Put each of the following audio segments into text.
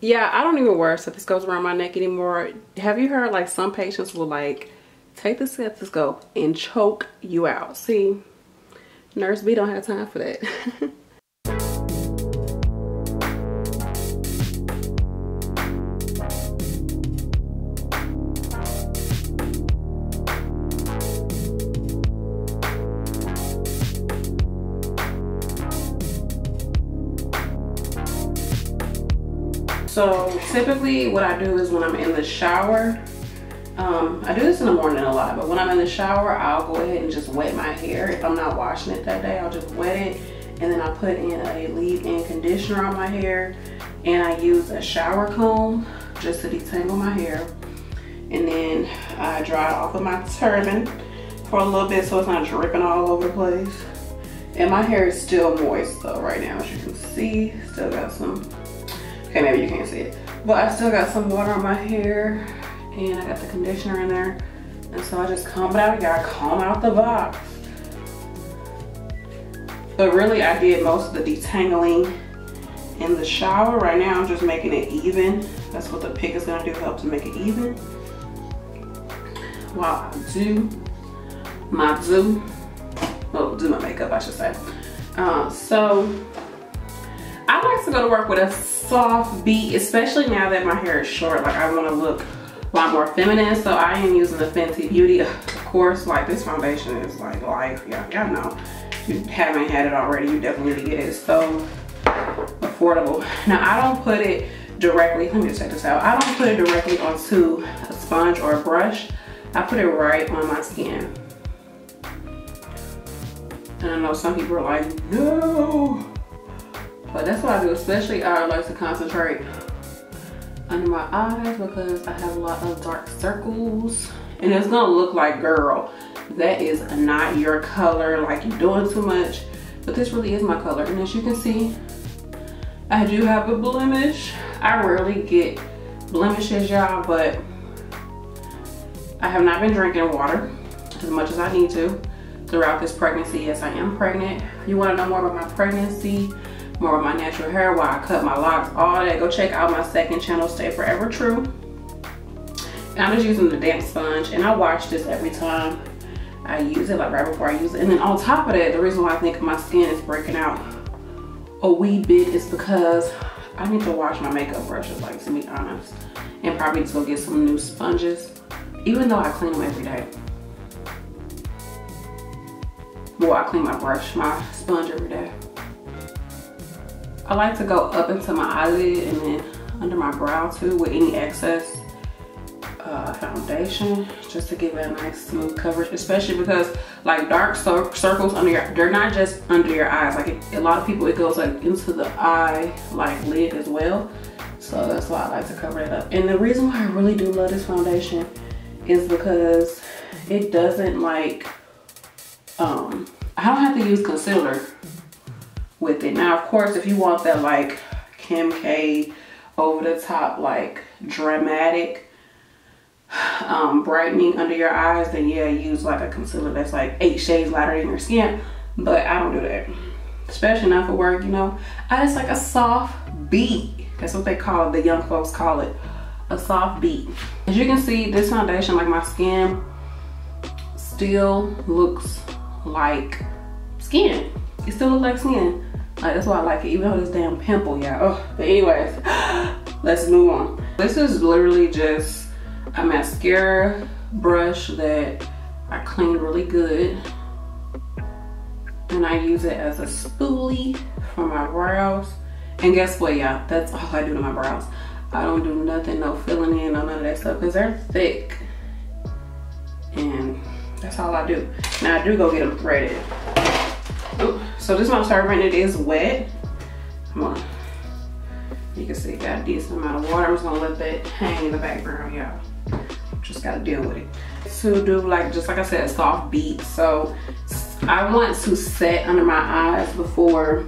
Yeah, I don't even wear a stethoscope around my neck anymore. Have you heard like some patients will like take the stethoscope and choke you out? See, Nurse B don't have time for that. So typically what I do is when I'm in the shower, I do this in the morning a lot, but when I'm in the shower, I'll go ahead and just wet my hair. If I'm not washing it that day, I'll just wet it, and then I put in a leave-in conditioner on my hair, and I use a shower comb just to detangle my hair, and then I dry it off with my turban for a little bit so it's not dripping all over the place. And my hair is still moist though right now, as you can see. Still got some. Okay, maybe you can't see it, but I still got some water on my hair, and I got the conditioner in there, and so I just comb it out. You gotta comb out the box. But really, I did most of the detangling in the shower. Right now, I'm just making it even. That's what the pick is gonna do, help to make it even. While I do my do my makeup, I should say. So I like to go to work with a soft beat, especially now that my hair is short. Like, I want to look a lot more feminine, so I am using the Fenty Beauty, of course. Like, this foundation is like life. Y'all know. If you haven't had it already, you definitely need to get it. It's so affordable. Now, I don't put it directly. Let me check this out. I don't put it directly onto a sponge or a brush. I put it right on my skin. And I know some people are like, no. But that's what I do. Especially I like to concentrate under my eyes because I have a lot of dark circles. And it's gonna look like, girl, that is not your color, like you're doing too much. But this really is my color. And as you can see, I do have a blemish. I rarely get blemishes, y'all, but I have not been drinking water as much as I need to throughout this pregnancy. Yes, I am pregnant. If you wanna know more about my pregnancy, more of my natural hair, why I cut my locks, all that, go check out my second channel, Stay Forever True. And I'm just using the damp sponge, and I wash this every time I use it, like right before I use it. And then on top of that, the reason why I think my skin is breaking out a wee bit is because I need to wash my makeup brushes, like, to be honest, and probably to go get some new sponges, even though I clean them every day. Well, I clean my brush, my sponge every day. I like to go up into my eyelid and then under my brow too with any excess foundation, just to give it a nice smooth coverage, especially because like dark circles under your, they're not just under your eyes. Like a lot of people, it goes like into the eye, like lid as well. So that's why I like to cover it up. And the reason why I really do love this foundation is because it doesn't like, I don't have to use concealer with it. Now, of course, if you want that like Kim K over the top, like dramatic brightening under your eyes, then yeah, use like a concealer that's like 8 shades lighter than your skin. But I don't do that, especially not for work, you know. I just like a soft beat. That's what they call it, the young folks call it, a soft beat. As you can see, this foundation, like my skin still looks like skin. It still looks like skin. Like, that's why I like it, even though this damn pimple, y'all. Oh, but anyways, let's move on. This is literally just a mascara brush that I cleaned really good, and I use it as a spoolie for my brows. And guess what, y'all? That's all I do to my brows. I don't do nothing, no filling in, no none of that stuff, because they're thick, and that's all I do. Now I do go get them threaded. Ooh, so this is my turban. It is wet. Come on. You can see it got a decent amount of water. I'm just gonna let that hang in the background, y'all. Just gotta deal with it. To do like, just like I said, a soft beat. So I want to set under my eyes before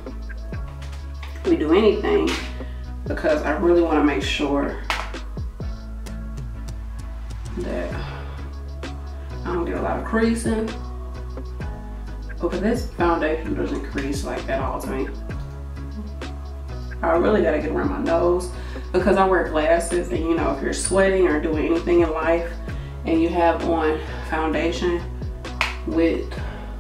we do anything because I really want to make sure that I don't get a lot of creasing. But this foundation doesn't crease like at all to me. I really gotta get around my nose. because I wear glasses, and you know, if you're sweating or doing anything in life and you have on foundation with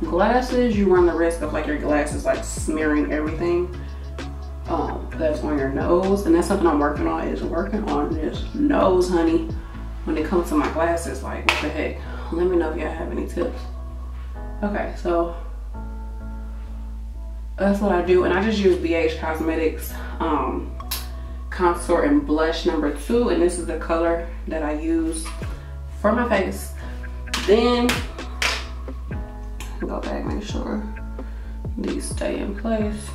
glasses, you run the risk of like your glasses like smearing everything that's on your nose. And that's something I'm working on, is working on this nose, honey, when it comes to my glasses. Like, what the heck? Let me know if y'all have any tips. Okay, so that's what I do, and I just use BH Cosmetics contour and blush number 2, and this is the color that I use for my face. Then go back, make sure these stay in place.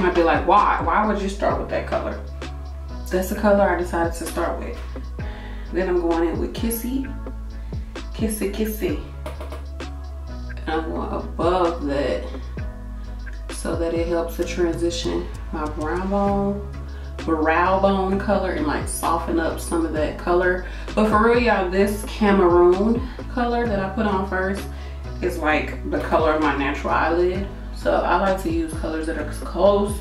Might be like, why would you start with that color? That's the color I decided to start with. Then I'm going in with kissy, and I'm going above that so that it helps to transition my brow bone color and like soften up some of that color. But for real, y'all, this Cameroon color that I put on first is like the color of my natural eyelid. So I like to use colors that are close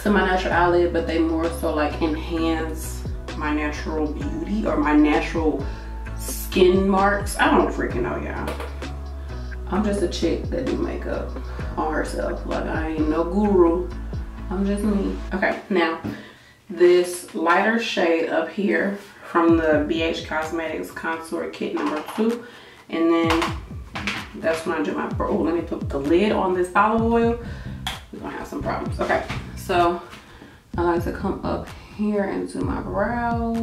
to my natural eyelid, but they more so like enhance my natural beauty or my natural skin marks. I don't freaking know, y'all. I'm just a chick that do makeup on herself. Like, I ain't no guru. I'm just me. Okay, now this lighter shade up here from the BH Cosmetics Contour Kit number 2, and then that's when I do my brow. Let me put the lid on this olive oil. We're gonna have some problems. Okay, so I like to come up here and do my brows,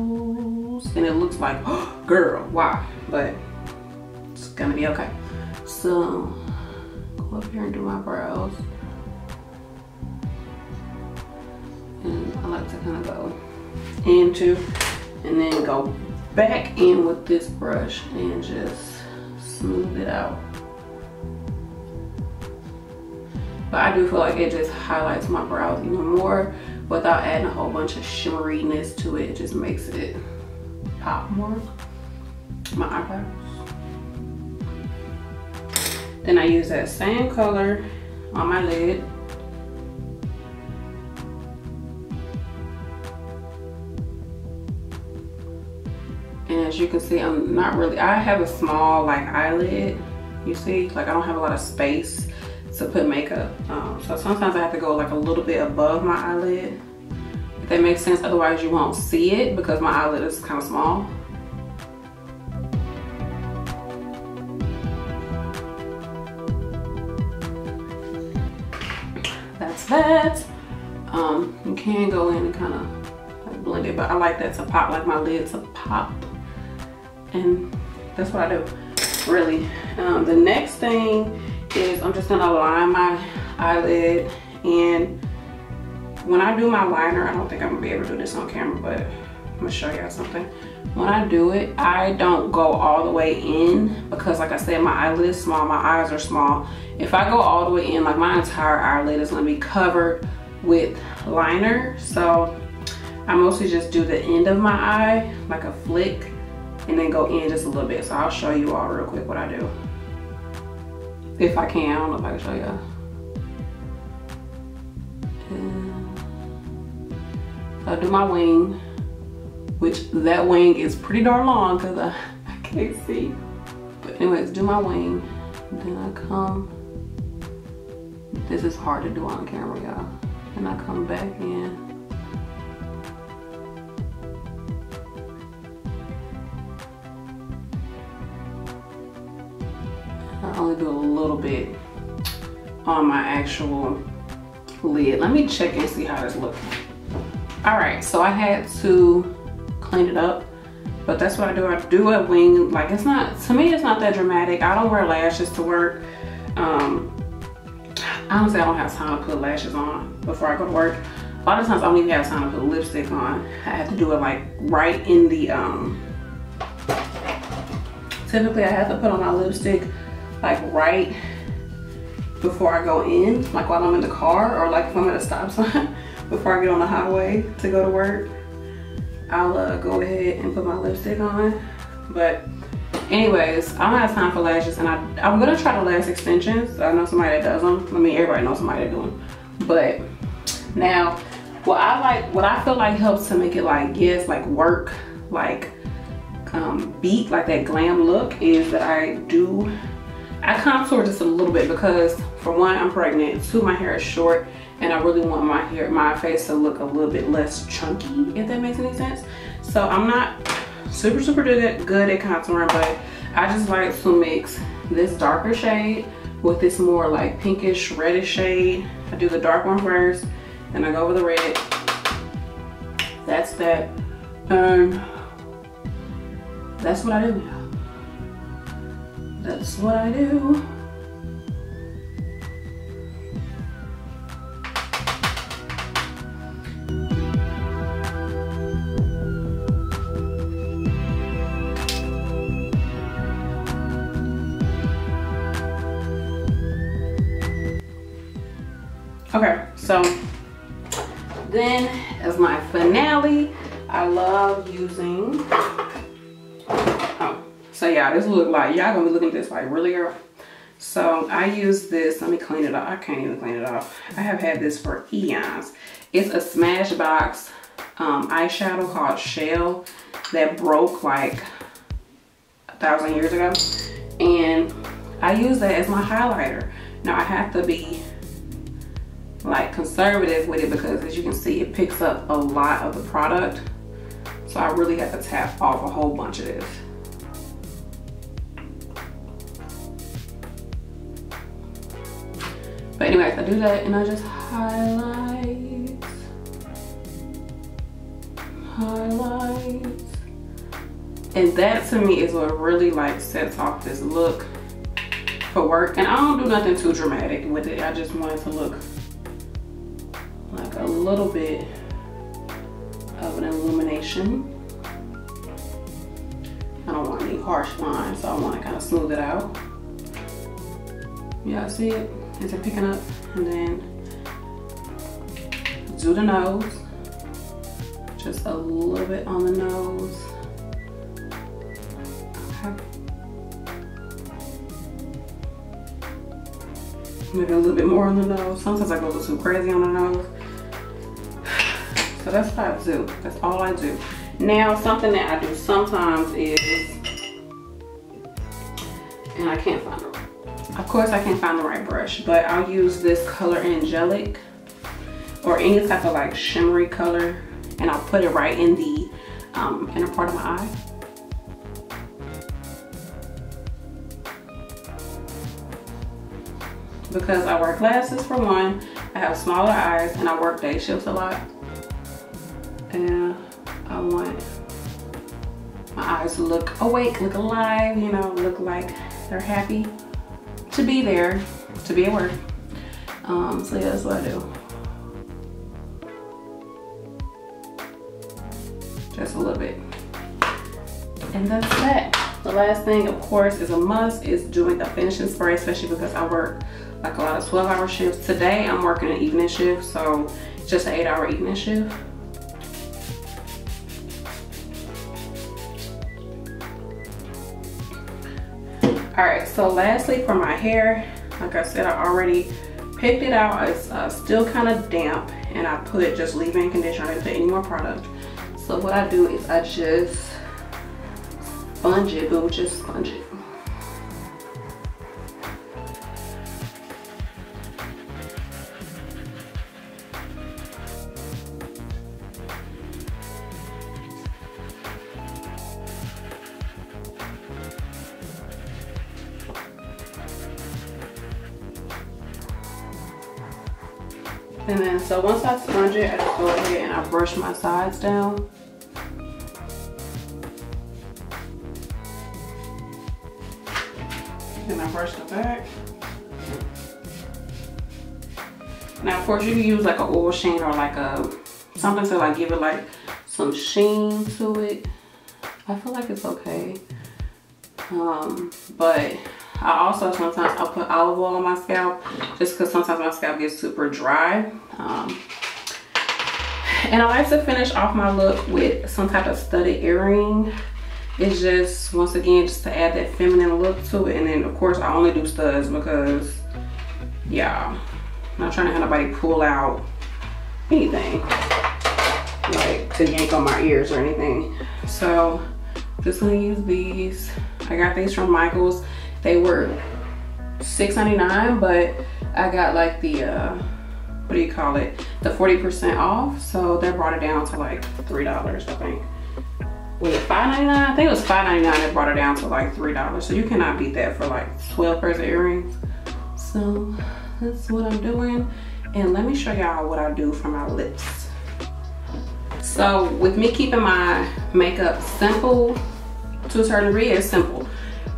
and it looks like, oh, girl, wow, but it's gonna be okay. So go up here and do my brows, and I like to kind of go into and then go back in with this brush and just smooth it out. But I do feel like it just highlights my brows even more without adding a whole bunch of shimmeriness to it. It just makes it pop more. My eyebrows. Then I use that same color on my lid. And as you can see, I'm not really, I have a small like eyelid, you see? Like, I don't have a lot of space to put makeup. So sometimes I have to go like a little bit above my eyelid, if that makes sense. Otherwise you won't see it because my eyelid is kind of small. That's that. You can go in and kind of like blend it, but I like that to pop, like my lid to pop. And that's what I do, really. The next thing is I'm just gonna line my eyelid, and when I do my liner, I don't think I'm gonna be able to do this on camera, but I'm gonna show y'all something. When I do it, I don't go all the way in because, like I said, my eyelid is small, my eyes are small. If I go all the way in, like, my entire eyelid is gonna be covered with liner. So I mostly just do the end of my eye, like a flick, and then go in just a little bit. So I'll show you all real quick what I do. If I can, I don't know if I can show y'all. So I do my wing, which that wing is pretty darn long because I can't see. But anyways, do my wing, then I come. This is hard to do on camera, y'all. And I come back in. I only do a little bit on my actual lid. Let me check and see how this looks. All right, so I had to clean it up, but that's what I do. I do a wing, like, it's not, to me, it's not that dramatic. I don't wear lashes to work. Honestly, I don't have time to put lashes on before I go to work. A lot of times I don't even have time to put lipstick on. I have to do it like right in the, typically I have to put on my lipstick like right before I go in, like while I'm in the car or like if I'm at a stop sign before I get on the highway to go to work, I'll go ahead and put my lipstick on. But anyways, I don't have time for lashes, and I'm gonna try the lash extensions. I know somebody that does them. I mean, everybody knows somebody that do them. But now, what I feel like helps to make it like, yes, like work, like beat, like that glam look, is that I contour just a little bit, because for one, I'm pregnant. Two, my hair is short, and I really want my face to look a little bit less chunky, if that makes any sense. So I'm not super good at contouring, but I just like to mix this darker shade with this more like pinkish reddish shade. I do the dark one first, and I go over the red. That's that. That's what I do. That's what I do. Okay, so then as my finale, I love using, so yeah, this look like, y'all gonna be looking at this like, really, girl? So I use this, let me clean it off. I can't even clean it off. I have had this for eons. It's a Smashbox eyeshadow called Shell that broke like 1,000 years ago. And I use that as my highlighter. Now I have to be like conservative with it, because as you can see, it picks up a lot of the product, so I really have to tap off a whole bunch of this. But anyways, I do that and I just highlight, and that to me is what really like sets off this look for work. And I don't do nothing too dramatic with it. I just want it to look like a little bit of an illumination. I don't want any harsh lines, so I want to kind of smooth it out. Y'all see it? It's picking up. And then do the nose, just a little bit on the nose. Okay. Maybe a little bit more on the nose. Sometimes I go a little too crazy on the nose. So that's what I do. That's all I do. Now, something that I do sometimes is, and I can't find the, of course I can't find the right brush, but I'll use this color Angelic, or any type of like shimmery color, and I'll put it right in the inner part of my eye. Because I wear glasses for one, I have smaller eyes, and I work day shifts a lot. And I want my eyes to look awake, look alive, you know, look like they're happy to be there, to be at work. So yeah, that's what I do. Just a little bit. And that's that. The last thing, of course, is a must, is doing a finishing spray, especially because I work like a lot of 12-hour shifts. Today I'm working an evening shift, so it's just an 8-hour evening shift. Alright, so lastly for my hair, like I said, I already picked it out. It's still kind of damp, and I put just leave-in conditioner. I didn't put any more product. So what I do is I just sponge it, boo, just sponge it. And then, so once I sponge it, I just go ahead and I brush my sides down. Then I brush the back. Now, of course, you can use like an oil sheen or like a something to like give it like some sheen to it. I feel like it's okay, but I also sometimes I'll put olive oil on my scalp just because sometimes my scalp gets super dry. And I like to finish off my look with some type of studded earring. It's just, once again, just to add that feminine look to it. And then, of course, I only do studs because, yeah, I'm not trying to have nobody pull out anything, like to yank on my ears or anything. So, just gonna use these. I got these from Michaels. They were $6.99, but I got like the, what do you call it? The 40% off. So that brought it down to like $3, I think. Was it $5.99? I think it was $5.99 that brought it down to like $3. So you cannot beat that for like 12 pairs of earrings. So that's what I'm doing. And let me show y'all what I do for my lips. So with me keeping my makeup simple to a certain degree, it's simple.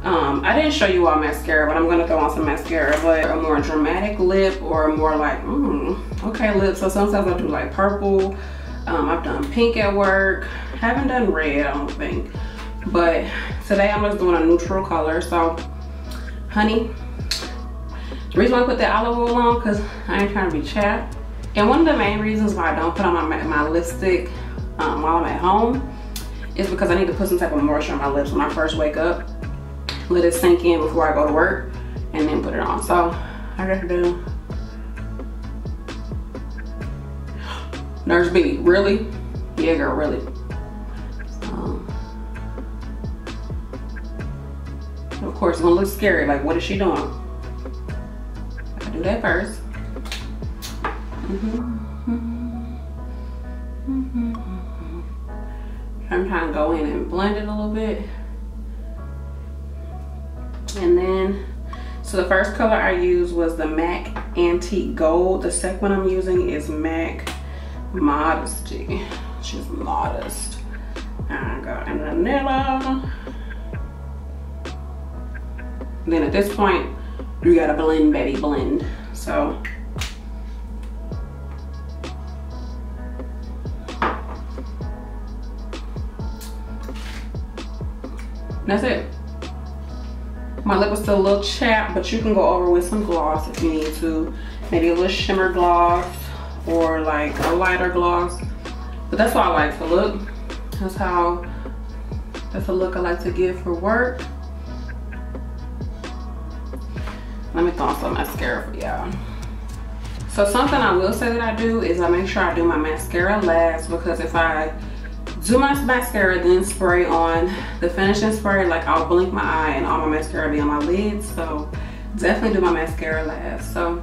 I didn't show you all mascara, but I'm gonna throw on some mascara, but a more dramatic lip or a more like, okay lip. So sometimes I do like purple. I've done pink at work. Haven't done red, I don't think. But today I'm just doing a neutral color. So, honey, the reason why I put the olive oil on, because I ain't trying to be chapped. And one of the main reasons why I don't put on my lipstick while I'm at home is because I need to put some type of moisture on my lips when I first wake up. Let it sink in before I go to work and then put it on. So, I got to do. Nurse B, really? Yeah, girl, really. Of course, it's gonna look scary. Like, what is she doing? I do that first. I'm trying to go in and blend it a little bit. And then, so the first color I used was the MAC Antique Gold. The second one I'm using is MAC Modesty. She's modest. I got in vanilla. Then at this point, you gotta blend, baby, blend. So, that's it. My lip was still a little chapped, but you can go over with some gloss if you need to. Maybe a little shimmer gloss or like a lighter gloss. But that's how I like to look. That's a look I like to give for work. Let me throw on some mascara for y'all. So something I will say that I do is I make sure I do my mascara last, because if I do my mascara then spray on the finishing spray, like I'll blink my eye and all my mascara be on my lid. So definitely do my mascara last. So